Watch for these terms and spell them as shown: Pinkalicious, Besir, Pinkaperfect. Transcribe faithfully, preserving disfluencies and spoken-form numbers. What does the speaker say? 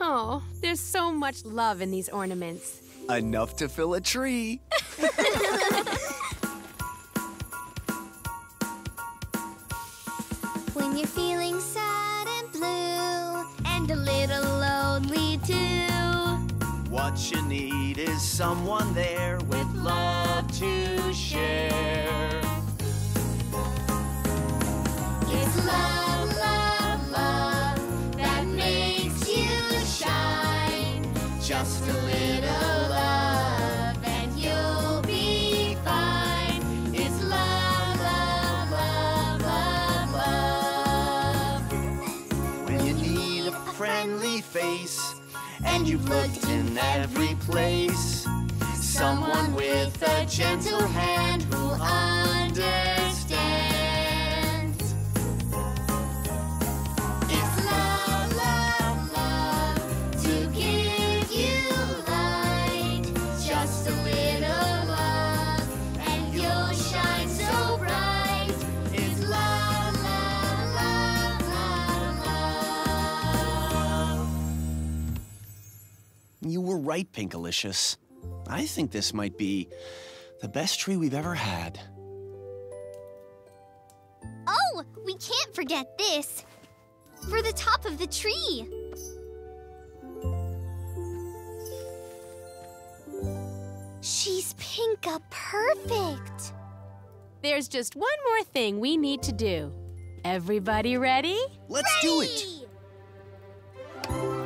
Oh, there's so much love in these ornaments. Enough to fill a tree. When you're feeling sad and blue, and a little lonely too, what you need is someone there with love to share. It's love, love, love that makes you shine. Just a little love and you'll be fine. It's love, love, love, love, love. When you need a friendly face and you've looked in every place, someone with a gentle hand who'll understand. You were right, Pinkalicious. I think this might be the best tree we've ever had. Oh, we can't forget this. For the top of the tree. She's Pinkaperfect. There's just one more thing we need to do. Everybody ready? Let's ready. do it.